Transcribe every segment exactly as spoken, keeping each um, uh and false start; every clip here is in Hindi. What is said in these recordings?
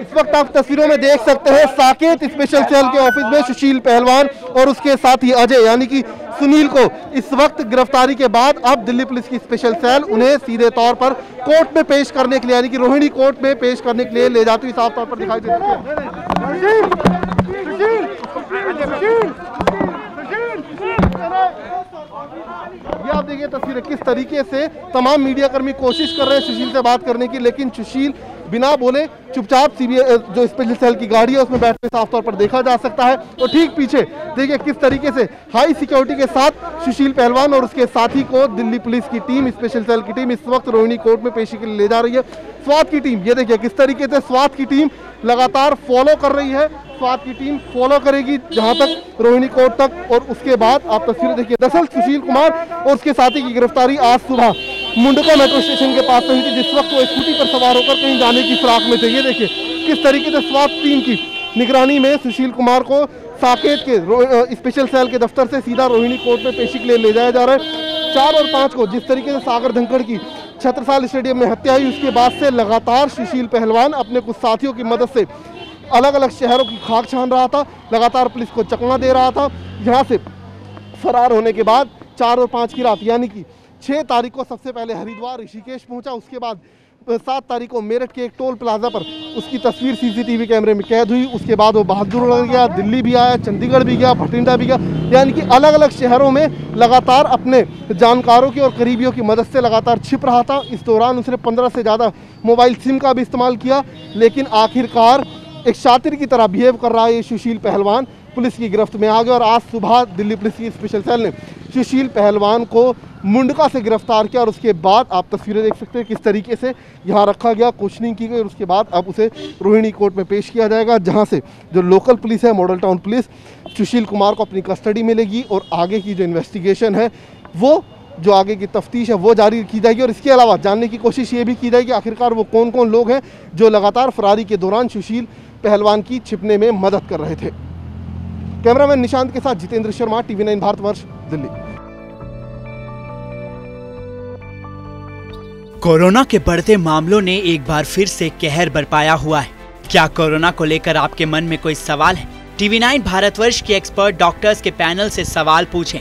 इस वक्त आप तस्वीरों में देख सकते हैं साकेत स्पेशल सेल के ऑफिस में सुशील पहलवान और उसके साथी अजय यानी कि सुनील को इस वक्त गिरफ्तारी के बाद अब दिल्ली पुलिस की स्पेशल सेल उन्हें सीधे तौर पर कोर्ट में पेश करने के लिए यानी कि रोहिणी कोर्ट में पेश करने के लिए ले जाती हुई साफ तौर पर दिखाई दे रही है। ये आप देखिए तस्वीरें किस तरीके से तमाम मीडियाकर्मी कोशिश कर रहे हैं सुशील से बात करने की, लेकिन सुशील बिना बोले चुपचाप सीबीआई जो स्पेशल सेल की गाड़ी है उसमें बैठते साफ तौर पर देखा जा सकता है। और ठीक पीछे देखिए किस तरीके से हाई सिक्योरिटी के साथ सुशील पहलवान और उसके साथी को दिल्ली पुलिस की टीम, स्पेशल सेल की टीम इस वक्त रोहिणी कोर्ट में पेशी के लिए ले जा रही है। स्वात की टीम ये देखिए किस तरीके से स्वात की टीम लगातार फॉलो कर रही है, स्वात की टीम फॉलो करेगी जहां तक रोहिणी कोर्ट तक। और उसके बाद आप तस्वीरें देखिए, दरअसल सुशील कुमार और उसके साथी की गिरफ्तारी आज सुबह मुंडका मेट्रो स्टेशन के पास हुई थी, जिस वक्त वो स्कूटी पर सवार होकर कहीं जाने की फिराक में थे। ये देखिए किस तरीके से स्वात टीम की निगरानी में सुशील कुमार को साकेत के स्पेशल सेल के दफ्तर से सीधा रोहिणी कोर्ट में पेशी के लिए ले जाया जा रहा है। चार और पाँच को जिस तरीके से सागर धनखड़ की छत्रसाल स्टेडियम में हत्या हुई उसके बाद से लगातार सुशील पहलवान अपने कुछ साथियों की मदद से अलग अलग शहरों की खाक छान रहा था, लगातार पुलिस को चकमा दे रहा था। यहाँ से फरार होने के बाद चार और पाँच की रात यानी कि छः तारीख को सबसे पहले हरिद्वार ऋषिकेश पहुँचा, उसके बाद सात तारीख को मेरठ के एक टोल प्लाजा पर उसकी तस्वीर सीसीटीवी कैमरे में कैद हुई। उसके बाद वो बहादुर लग गया, दिल्ली भी आया, चंडीगढ़ भी गया, भटिंडा भी गया, यानी कि अलग अलग शहरों में लगातार अपने जानकारों की और करीबियों की मदद से लगातार छिप रहा था। इस दौरान उसने पंद्रह से ज़्यादा मोबाइल सिम का भी इस्तेमाल किया, लेकिन आखिरकार एक शातिर की तरह बिहेव कर रहा है ये सुशील पहलवान। पुलिस की गिरफ्त में आ गया और आज सुबह दिल्ली पुलिस की स्पेशल सेल ने सुशील पहलवान को मुंडका से गिरफ्तार किया और उसके बाद आप तस्वीरें देख सकते हैं किस तरीके से यहाँ रखा गया, कोशनिंग की गई और उसके बाद अब उसे रोहिणी कोर्ट में पेश किया जाएगा, जहाँ से जो लोकल पुलिस है Model Town police Sushil Kumar को अपनी कस्टडी में लेगी और आगे की जो इन्वेस्टिगेशन है वो जो आगे की तफ्तीश है वो जारी की जाएगी। और इसके अलावा जानने की कोशिश ये भी की जाएगी आखिरकार वो कौन कौन लोग हैं जो लगातार फरारी के दौरान सुशील पहलवान की छिपने में मदद कर रहे थे। कैमरामैन निशांत के साथ Jitendra Sharma, TV nine Bharatvarsh, Delhi. Corona के बढ़ते मामलों ने एक बार फिर से कहर बरपाया हुआ है। क्या कोरोना को लेकर आपके मन में कोई सवाल है? टीवी नाइन भारतवर्ष के एक्सपर्ट डॉक्टर्स के पैनल से सवाल पूछें।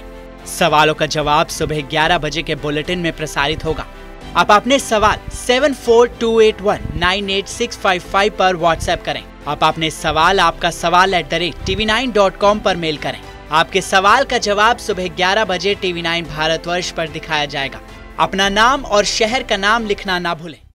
सवालों का जवाब सुबह ग्यारह बजे के बुलेटिन में प्रसारित होगा। आप अपने सवाल सात चार दो आठ एक नौ आठ छह पाँच पाँच पर व्हाट्सएप करें। आप अपने सवाल आपका सवाल at the rate TV nine dot com पर मेल करें। आपके सवाल का जवाब सुबह ग्यारह बजे टीवी नाइन भारतवर्ष पर दिखाया जाएगा। अपना नाम और शहर का नाम लिखना ना भूलें।